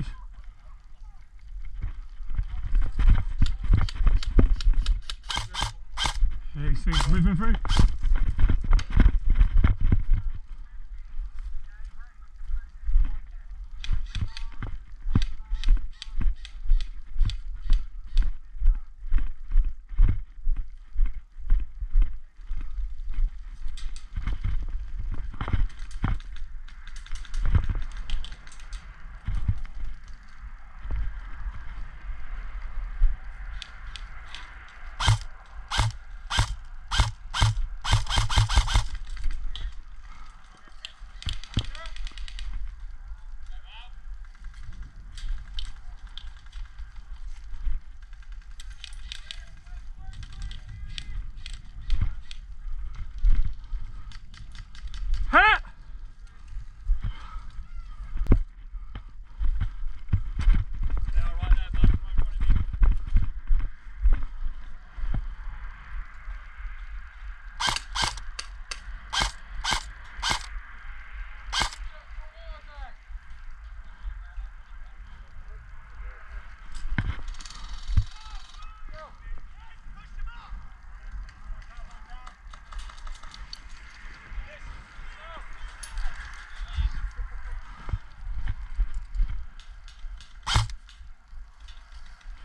side. There you see it's moving through.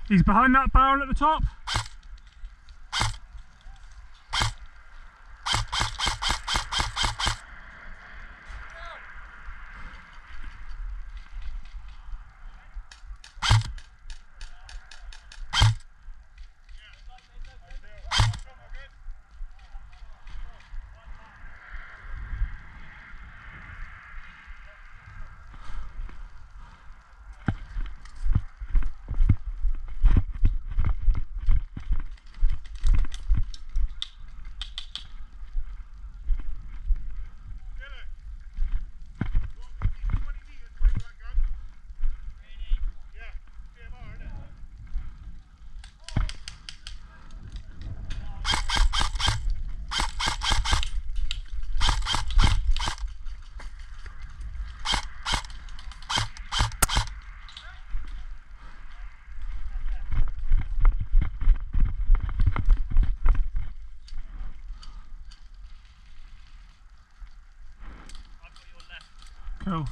He's behind that barrel at the top. Cool.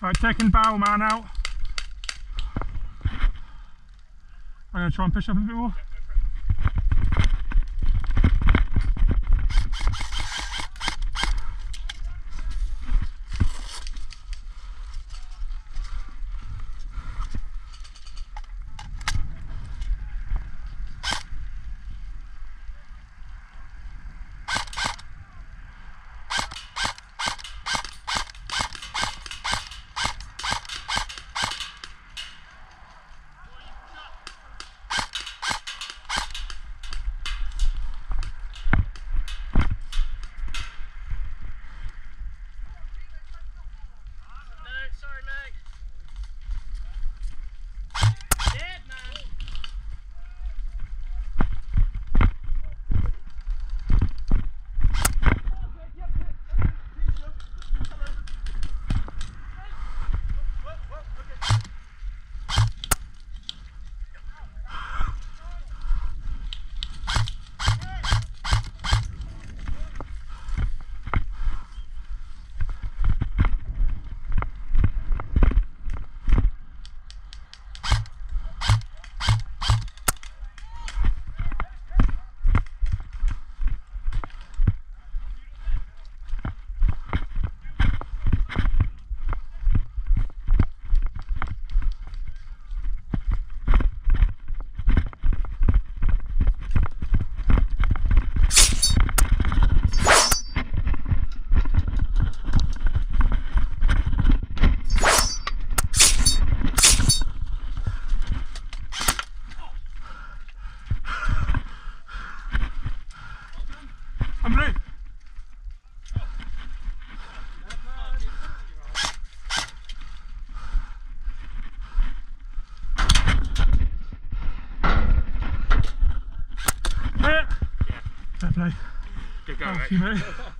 Right, taking barrel man out. I'm going to try and push up a bit more. Good going, mate.